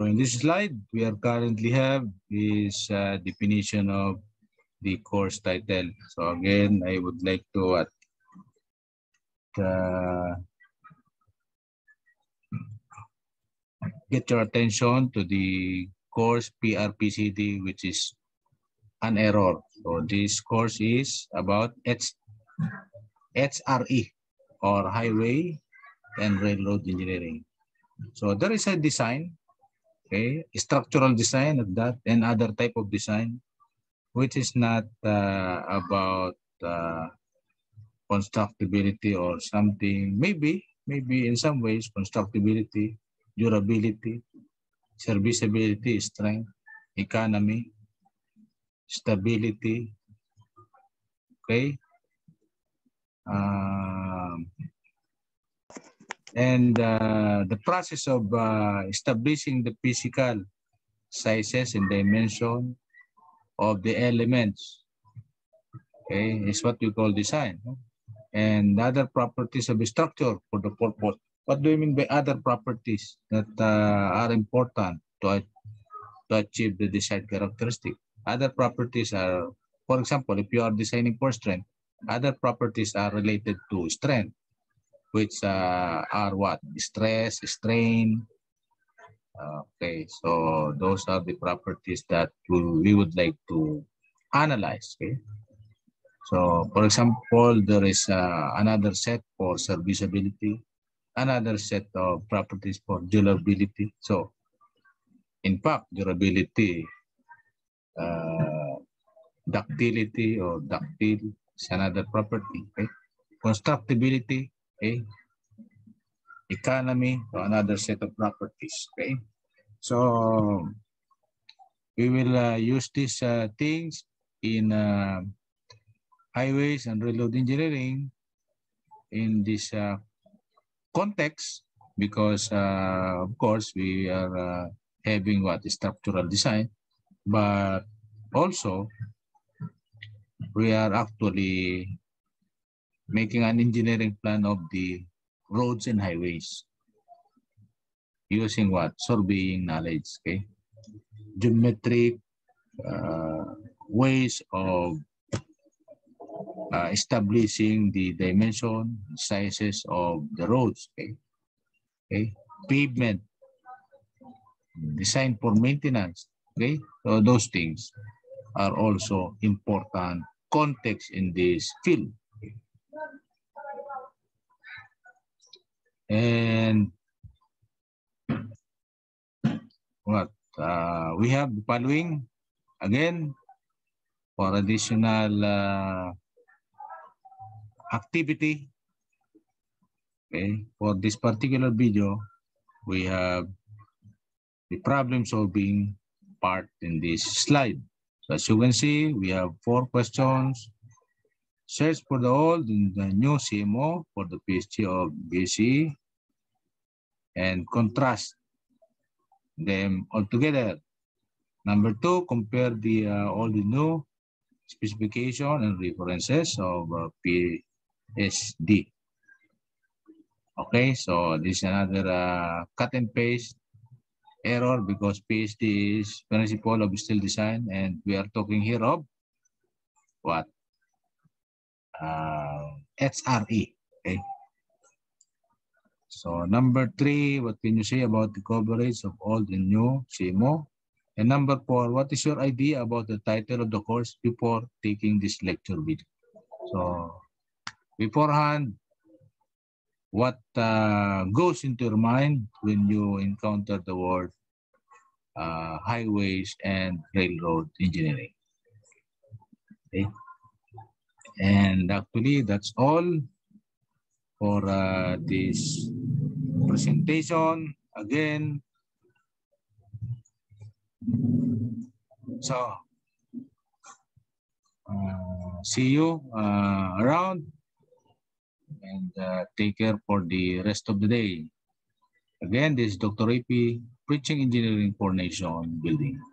So in this slide, we are currently have is definition of the course title. So again, I would like to get your attention to the course PRPCD, which is an error. So this course is about HRE or Highway and Railroad Engineering. So there is a design, okay, structural design of that and other type of design, which is not about constructability or something. Maybe in some ways constructability, durability, serviceability, strength, economy, stability, okay, and the process of establishing the physical sizes and dimension of the elements, okay, is what we call design, and other properties of the structure for the purpose. What do you mean by other properties that are important to achieve the desired characteristic? Other properties are, for example, if you are designing for strength, other properties are related to strength, which are what? Stress, strain. Okay, so those are the properties that we would like to analyze. Okay? So, for example, there is another set for serviceability, another set of properties for durability. So, in fact, durability, ductility or ductile is another property. Okay? Constructability, okay? Economy, so another set of properties. Okay? So, we will use these things in highways and railroad engineering in this context, because of course we are having what is structural design, but also we are actually making an engineering plan of the roads and highways using what? Surveying knowledge, okay? Geometric ways of establishing the dimension, sizes of the roads, okay? Okay? Pavement, design for maintenance, okay? So those things are also important context in this field. And what we have the following again for additional activity. Okay, for this particular video, we have the problem solving part in this slide. So as you can see, we have 4 questions. Search for the old and the new CMO for the PSG of BC and contrast them all together. Number 2, compare the old and new specification and references of PSD. Okay, so this is another cut and paste error, because PSD is principle of steel design, and we are talking here of what? HRE. Okay. So number 3, what can you say about the coverage of old and new CMO? And number 4, what is your idea about the title of the course before taking this lecture video? So beforehand, what goes into your mind when you encounter the word highways and railroad engineering? Okay. And actually, that's all for this presentation again. So, see you around, and take care for the rest of the day. Again, this is Dr. AP, Preaching Engineering for Nation Building.